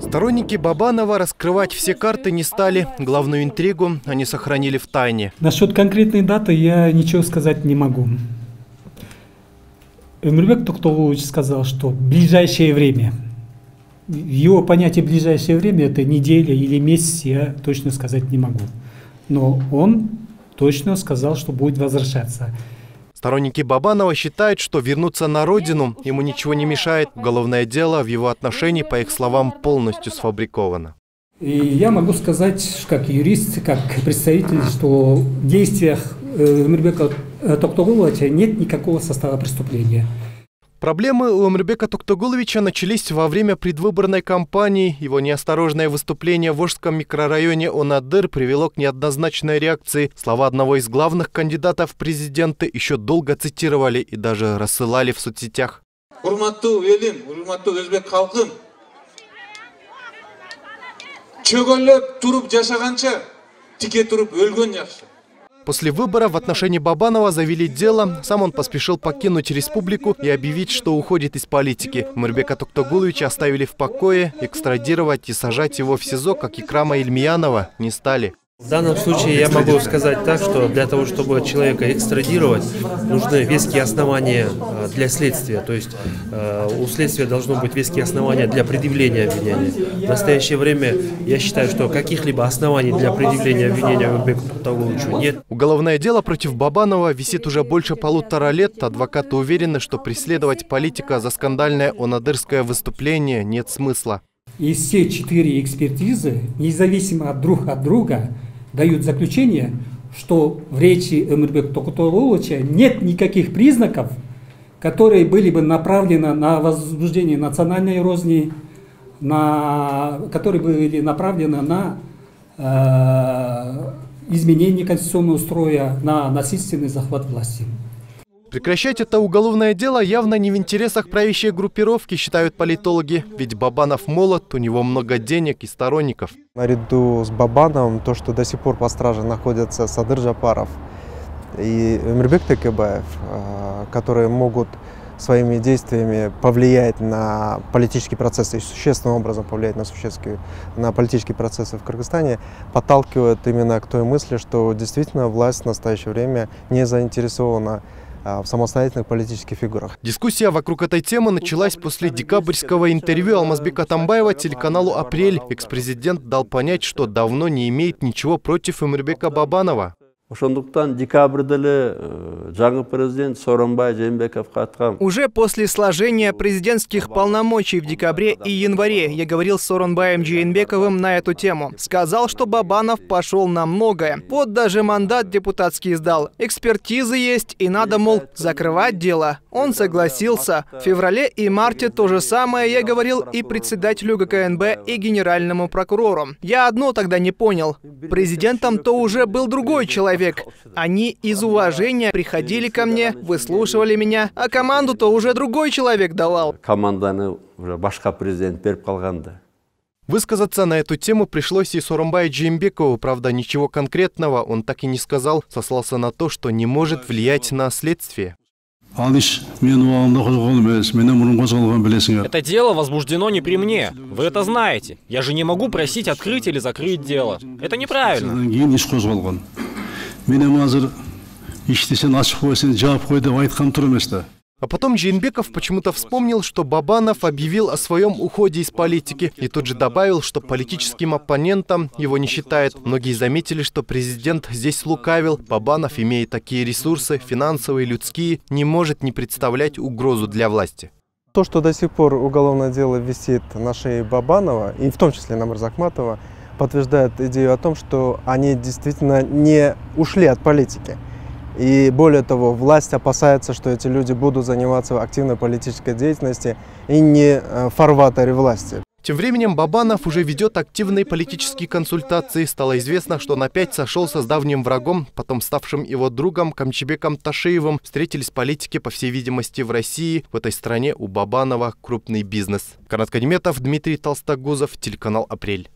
Сторонники Бабанова раскрывать все карты не стали. Главную интригу они сохранили в тайне. Насчет конкретной даты я ничего сказать не могу. Омурбек Токтогулович сказал, что в ближайшее время. Его понятие «ближайшее время» — это неделя или месяц, я точно сказать не могу. Но он точно сказал, что будет возвращаться. Сторонники Бабанова считают, что вернуться на родину ему ничего не мешает. Уголовное дело в его отношении, по их словам, полностью сфабриковано. И я могу сказать, как юрист, как представитель, что в действиях Омурбека Токтогуловича нет никакого состава преступления. Проблемы у Омурбека Токтогуловича начались во время предвыборной кампании. Его неосторожное выступление в Ошском микрорайоне Онадыр привело к неоднозначной реакции. Слова одного из главных кандидатов в президенты еще долго цитировали и даже рассылали в соцсетях. После выбора в отношении Бабанова завели дело. Сам он поспешил покинуть республику и объявить, что уходит из политики. Омурбека Токтогуловича оставили в покое, экстрадировать и сажать его в СИЗО, как Икрама Ильмиянова, не стали. В данном случае я могу сказать так, что для того, чтобы человека экстрадировать, нужны веские основания для следствия. То есть у следствия должно быть веские основания для предъявления обвинения. В настоящее время я считаю, что каких-либо оснований для предъявления обвинения Омурбеку Токтогуловичу нет. Уголовное дело против Бабанова висит уже больше 1,5 лет. Адвокаты уверены, что преследовать политика за скандальное онадырское выступление нет смысла. И все 4 экспертизы, независимо друг от друга, дают заключение, что в речи Омурбека Токтогуловича нет никаких признаков, которые были бы направлены на возбуждение национальной розни, которые были направлены на изменение конституционного строя, на насильственный захват власти. Прекращать это уголовное дело явно не в интересах правящей группировки, считают политологи. Ведь Бабанов молод, у него много денег и сторонников. Наряду с Бабановым то, что до сих пор под стражей находятся Садыр Жапаров и Мирбек Текебаев, которые могут своими действиями повлиять на политические процессы и существенным образом повлиять на политические процессы в Кыргызстане, подталкивают именно к той мысли, что действительно власть в настоящее время не заинтересована в самостоятельных политических фигурах. Дискуссия вокруг этой темы началась после декабрьского интервью Алмазбека Атамбаева телеканалу «Апрель». Экс-президент дал понять, что давно не имеет ничего против Омурбека Бабанова. Уже после сложения президентских полномочий в декабре и январе я говорил с Сооронбаем Жээнбековым на эту тему. Сказал, что Бабанов пошел на многое. Вот даже мандат депутатский сдал. Экспертизы есть и надо, мол, закрывать дело. Он согласился. В феврале и марте то же самое я говорил и председателю ГКНБ, и генеральному прокурору. Я одно тогда не понял. Президентом-то уже был другой человек. Они из уважения приходили ко мне, выслушивали меня, а команду-то уже другой человек давал. Высказаться на эту тему пришлось и Сооронбаю Жээнбекову, правда, ничего конкретного он так и не сказал, сослался на то, что не может влиять на следствие. Это дело возбуждено не при мне. Вы это знаете. Я же не могу просить открыть или закрыть дело. Это неправильно. А потом Жээнбеков почему-то вспомнил, что Бабанов объявил о своем уходе из политики и тут же добавил, что политическим оппонентом его не считает. Многие заметили, что президент здесь лукавил. Бабанов, имея такие ресурсы, финансовые, людские, не может не представлять угрозу для власти. То, что до сих пор уголовное дело висит на шее Бабанова, и в том числе на Марзахматова, подтверждает идею о том, что они действительно не ушли от политики. И более того, власть опасается, что эти люди будут заниматься активной политической деятельностью и не в фарватере власти. Тем временем Бабанов уже ведет активные политические консультации. Стало известно, что он опять сошелся с давним врагом, потом ставшим его другом Камчибеком Ташиевым. Встретились политики, по всей видимости, в России. В этой стране у Бабанова крупный бизнес. Карадкан Диметов, Дмитрий Толстогузов, телеканал «Апрель».